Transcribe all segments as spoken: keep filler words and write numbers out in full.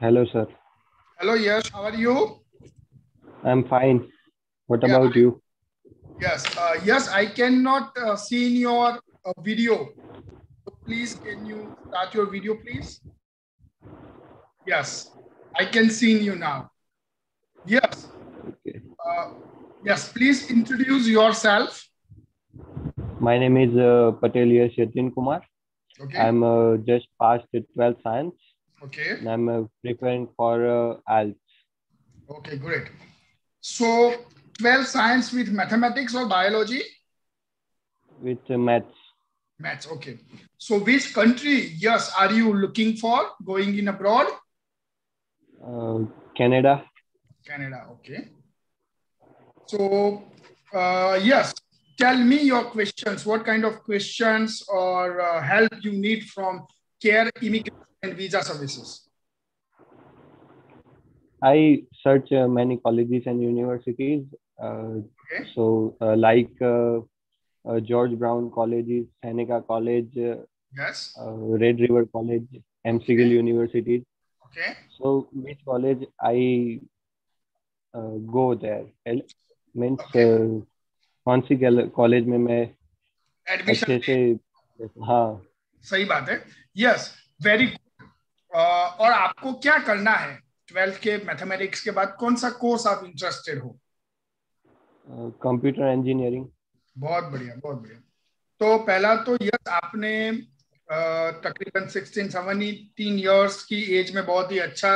Hello, sir. Hello, Yash. How are you? I'm fine. What yeah. about you? Yes. Uh, yes, I cannot uh, see your uh, video. So please, can you start your video, please? Yes, I can see you now. Yes. Okay. Uh, yes, please introduce yourself. My name is uh, Patel Yash Yatin Kumar. Okay. I'm uh, just past the twelfth science. Okay. And I'm uh, preparing for uh, I E L T S. Okay, great. So, twelve science with mathematics or biology? With uh, maths. Maths, okay. So, which country, yes, are you looking for going in abroad? Uh, Canada. Canada, okay. So, uh, yes, tell me your questions. What kind of questions or uh, help you need from Care Immigration and Visa Services? I search uh, many colleges and universities. Uh, okay. So, uh, like uh, uh, George Brown College, Seneca College, uh, yes, uh, Red River College, McGill okay. University. Okay. So, which college I uh, go there? It means, okay. uh, कौन सी college में मैं admission अच्छे से हाँ सही बात है yes very good और आपको क्या करना है ट्वेल्थ के मैथमेटिक्स के बाद कौन सा कोर्स आप इंटरेस्टेड हो कंप्यूटर इंजीनियरिंग बहुत बढ़िया बहुत बढ़िया तो पहला तो यस आपने तकरीबन सिक्सटीन सेवनटीन इयर्स की एज में बहुत ही अच्छा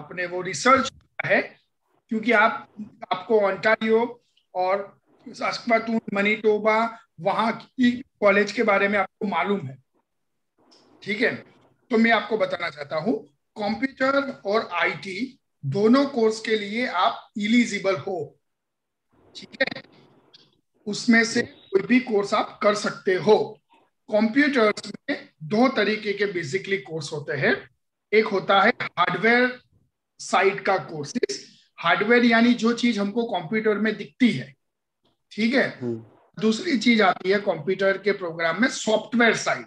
आपने वो रिसर्च किया है क्योंकि आप आपको ओंटारियो और सास्काचुआन मनीटोबा वहाँ की कॉलेज के बारे में आपको मालूम है ठीक है तो मैं आपको बताना चाहता हूँ कंप्यूटर और आईटी दोनों कोर्स के लिए आप इलिजिबल हो ठीक है उसमें से कोई भी कोर्स आप कर सकते हो कंप्यूटर्स में दो तरीके के बेसिकली कोर्स होते हैं एक होता है हार्डवेयर साइड का कोर्सेस हार्डवेयर यानी जो चीज हमको कंप्यूटर में दिखती है ठीक है दूसरी चीज आती है कंप्यूटर के प्रोग्राम में सॉफ्टवेयर साइड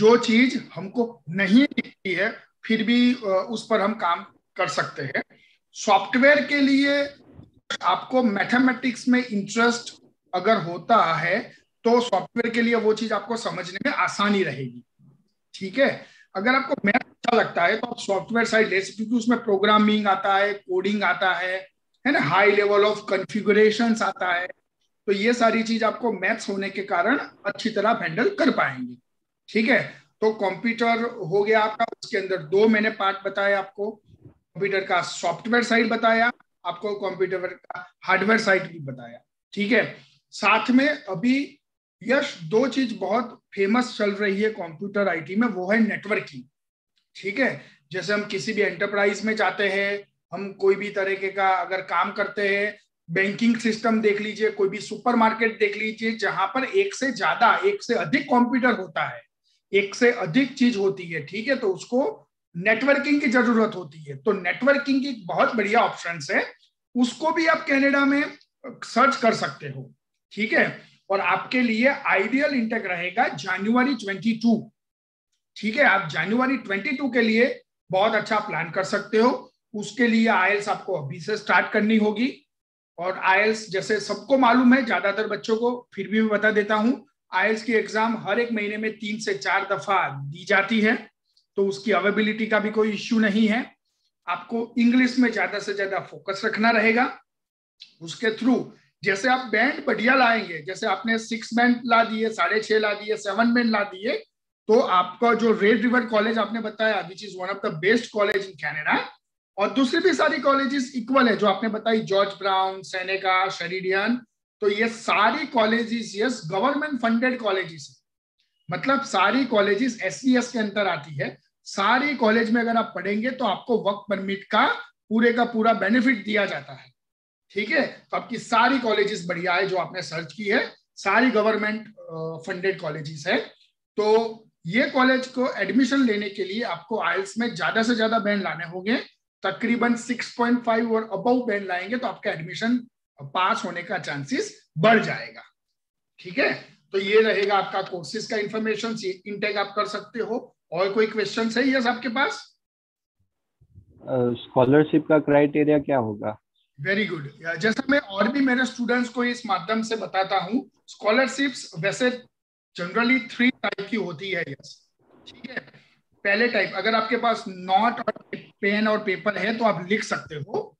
जो चीज हमको नहीं दिखती है फिर भी उस पर हम काम कर सकते हैं सॉफ्टवेयर के लिए आपको मैथमेटिक्स में इंटरेस्ट अगर होता है तो सॉफ्टवेयर के लिए वो चीज आपको समझने में आसानी रहेगी ठीक है अगर आपको मैथ अच्छा लगता है तो आप सॉफ्टवेयर साइड ले सकते हो क्योंकि उसमें प्रोग्रामिंग आता है कोडिंग आता है है ना हाई लेवल ऑफ कॉन्फ़िगरेशंस आता है तो ये सारी चीज आपको मैथ्स होने के कारण अच्छी तरह आप हैंडल कर पाएंगे ठीक है तो कंप्यूटर हो गया आपका उसके अंदर दो मैंने पार्ट बताया आपको कंप्यूटर का सॉफ्टवेयर साइड बताया आपको कंप्यूटर का हार्डवेयर साइड भी बताया ठीक है साथ में अभी यश दो चीज बहुत फेमस चल रही है कंप्यूटर आईटी में वो है नेटवर्किंग ठीक है जैसे हम किसी भी एंटरप्राइज में जाते हैं हम कोई भी तरीके का अगर काम करते हैं बैंकिंग सिस्टम देख लीजिए कोई भी सुपरमार्केट देख लीजिए जहां पर एक से ज्यादा एक से अधिक कंप्यूटर होता है एक से अधिक चीज होती है ठीक है तो उसको नेटवर्किंग की जरूरत होती है तो नेटवर्किंग की बहुत बढ़िया ऑप्शन है उसको भी आप कैनेडा में सर्च कर सकते हो ठीक है और आपके लिए आइडियल इंटेक रहेगा जनवरी बाईस ठीक है आप जनवरी बाईस के लिए बहुत अच्छा प्लान कर सकते हो उसके लिए आईएलएस आपको अभी से स्टार्ट करनी होगी और आईएलएस जैसे सबको मालूम है ज्यादातर बच्चों को फिर भी मैं बता देता हूं आईएलएस की एग्जाम हर एक महीने में तीन से चार दफा दी जाती है तो उसकी अवेलेबिलिटी का भी कोई इश्यू नहीं है आपको इंग्लिश में ज्यादा से ज्यादा फोकस रखना रहेगा उसके थ्रू जैसे आप बैंड बढ़िया लाएंगे जैसे आपने सिक्स बैंड ला दिए साढ़े छह ला दिए सेवन बैंड ला दिए तो आपका जो रेड रिवर कॉलेज आपने बताया which is one of the best college in Canada और दूसरी भी सारी कॉलेजेस इक्वल है जो आपने बताई जॉर्ज ब्राउन सेनेका शेरिडियन तो ये सारी colleges yes government funded colleges है मतलब सारी कॉलेजेस एसडीएस के अंदर आती है सारी कॉलेज में अगर आप पढ़ेंगे तो आपको वर्क परमिट का पूरे का पूरा बेनिफिट दिया जाता है ठीक है तो आपकी सारी कॉलेजेस बढ़िया है जो आपने सर्च की है सारी गवर्नमेंट फंडेड कॉलेजेस है तो ये कॉलेज को एडमिशन लेने के लिए आपको आईएलएस में ज्यादा से ज्यादा बैंड लाने होंगे तकरीबन सिक्स पॉइंट फाइव और अबव बैंड लाएंगे तो आपका एडमिशन पास होने का चांसेस बढ़ जाएगा ठीक है तो ये रहेगा आपका कोर्सेज का इंफॉर्मेशन इनटेक आप कर सकते हो और कोई क्वेश्चन है यस आपके पास स्कॉलरशिप uh, का क्राइटेरिया क्या होगा? Very good. जैसा मैं और भी मेरे स्टूडेंट्स को इस माध्यम से बताता हूँ, स्कॉलरशिप्स वैसे जनरली थ्री टाइप की होती है। यस, ठीक है। पहले टाइप, अगर आपके पास नोट और पेन और पेपर है तो आप लिख सकते हो।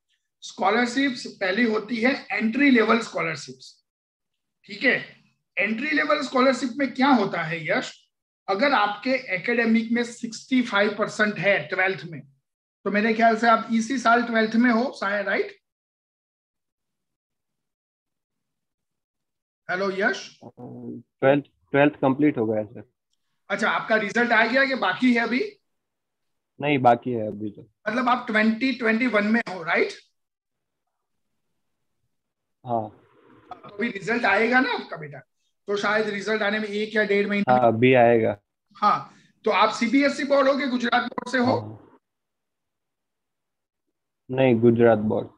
स्कॉलरशिप्स पहली होती है एंट्री लेवल स्कॉलरशिप्स, ठीक है। एंट्री लेवल स्कॉलरशिप में क्या होता है यश, अगर आपके एकेडमिक में सिक्सटी फाइव परसेंट है ट्वेल्थ में, तो मेरे ख्याल से आप इसी साल ट्वेल्थ में हो शायद, right? Hello Yash, twelfth twelfth complete हो गया सर। अच्छा, आपका रिजल्ट आ गया कि बाकी है अभी? नहीं, बाकी है अभी तो। मतलब आप ट्वेंटी ट्वेंटी वन में हो, राइट? हाँ। तो भी रिजल्ट आएगा ना आपका बेटा, तो शायद रिजल्ट आने में एक या डेढ़ महीना अभी आएगा। हाँ, तो आप सीबीएसई बोर्ड हो के गुजरात बोर्ड से हो? नहीं, गुजरात बोर्ड।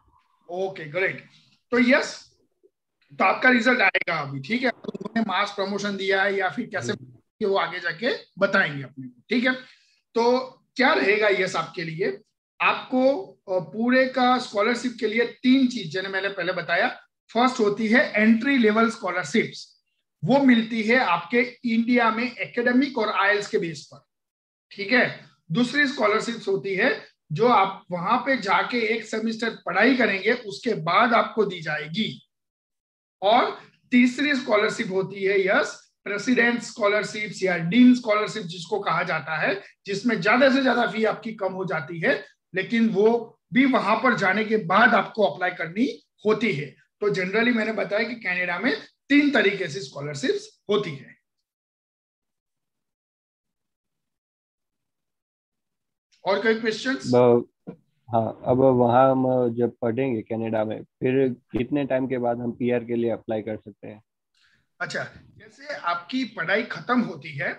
Okay, great. तो यस, तो आपका रिजल्ट आएगा अभी, ठीक है। तो उन्होंने मास प्रमोशन दिया है या फिर कैसे, वो आगे जाके बताएंगे अपने को, ठीक है। तो क्या रहेगा यस आपके लिए, आपको पूरे का स्कॉलरशिप के लिए तीन चीज जिन्हें मैंने पहले बताया। फर्स्ट होती है एंट्री लेवल स्कॉलरशिप्स, वो मिलती है आपके इंडिया में एकेडमिक और आईएल्स के बेस पर, ठीक है। दूसरी स्कॉलरशिप्स होती है जो आप वहां पे जाके एक सेमेस्टर पढ़ाई करेंगे, उसके बाद आपको दी जाएगी। और तीसरी स्कॉलरशिप होती है यस प्रेसिडेंट स्कॉलरशिप्स या डीन स्कॉलरशिप जिसको कहा जाता है, जिसमें ज्यादा से ज्यादा फी आपकी कम हो जाती है, लेकिन वो भी वहां पर जाने के बाद आपको अप्लाई करनी होती है। तो जनरली मैंने बताया कि कनाडा में तीन तरीके से स्कॉलरशिप्स होती है। और कोई क्वेश्चंस? हाँ, अब वहाँ हम जब पढ़ेंगे कनाडा में, फिर कितने टाइम के बाद हम पीआर के लिए अप्लाई कर सकते हैं? अच्छा, जैसे आपकी पढ़ाई खत्म होती है,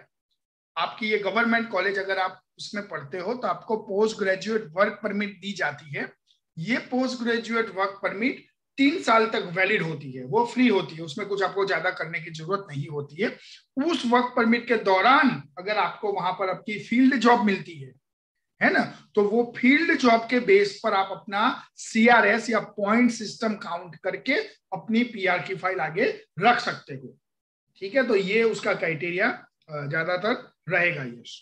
आपकी ये गवर्नमेंट कॉलेज अगर आप उसमें पढ़ते हो, तो आपको पोस्ट ग्रेजुएट वर्क परमिट दी जाती है। ये पोस्ट ग्रेजुएट वर्क परमिट तीन साल तक वैलिड होती है, वो फ्री होती है, उसमें कुछ आपको ज्यादा करने की जरूरत नहीं होती है। उस वर्क परमिट के दौरान अगर आपको वहां पर आपकी फील्ड जॉब मिलती है, है ना, तो वो फील्ड जॉब के बेस पर आप अपना सीआरएस या पॉइंट सिस्टम काउंट करके अपनी पीआर की फाइल आगे रख सकते हो, ठीक है। तो ये उसका क्राइटेरिया ज्यादातर रहेगा। यस,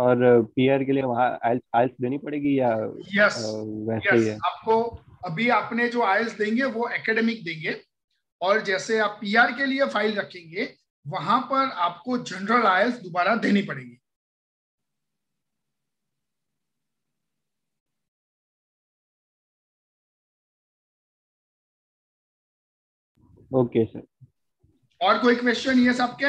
और पीआर के लिए वहाँ आइल्स देनी पड़ेगी या yes, वैसे yes, ही है? आपको अभी आपने जो आइल्स देंगे वो एकेडमिक देंगे, और जैसे आप पीआर के लिए फाइल रखेंगे वहां पर आपको जनरल आइल्स दोबारा देनी पड़ेगी। Okay sir. और कोई क्वेश्चन यस आपके?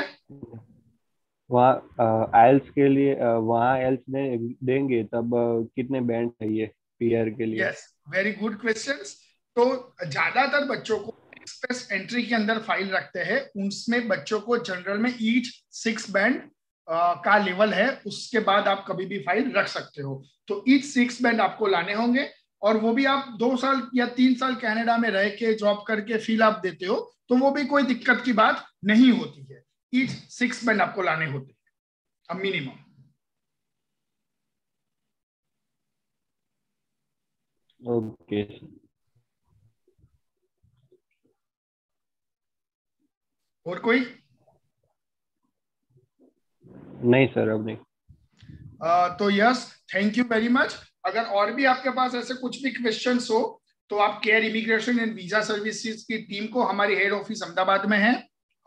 वहाँ आइल्स के लिए वहाँ आइल्स में देंगे तब कितने बैंड चाहिए पीआर के लिए? Yes, very good questions. तो ज्यादातर बच्चों को एक्सप्रेस एंट्री के अंदर फाइल रखते हैं, उसमें बच्चों को जनरल में ईच सिक्स बैंड का लेवल है, उसके बाद आप कभी भी फाइल रख सकते हो। तो ईच सिक्स बैंड आपको लाने होंगे, और वो भी आप दो साल या तीन साल कैनेडा में रह के जॉब करके फील आप देते हो, तो वो भी कोई दिक्कत की बात नहीं होती है। ईच सिक्स बैंड आपको लाने होते हैं अब मिनिमम। ओके, और कोई नहीं सर अब नहीं। आ, तो yes, thank you very much. अगर और भी आपके पास ऐसे कुछ भी क्वेश्चंस हो, तो आप care immigration and visa services की टीम को, हमारी हेड ऑफिस अहमदाबाद में है,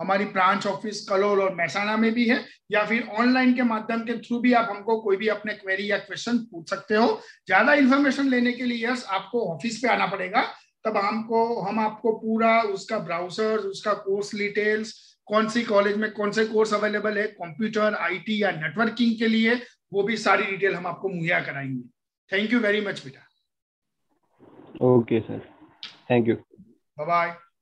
हमारी ब्रांच ऑफिस कलोल और महसाणा में भी है, या फिर ऑनलाइन के माध्यम के थ्रू भी आप हमको कोई भी अपने क्वेरी या क्वेश्चन पूछ सकते हो। ज्यादा इन्फॉर्मेशन लेने के लिए यस आपको ऑफिस पे आना पड़ेगा, तब हमको हम आपको पूरा उसका ब्राउजर, उसका कोर्स डिटेल्स, कौन सी कॉलेज में कौन से कोर्स अवेलेबल है, कंप्यूटर, आईटी या नेटवर्किंग के लिए, वो भी सारी डिटेल हम आपको मुहैया कराएंगे। थैंक यू वेरी मच बेटा। Okay sir, thank you, bye bye.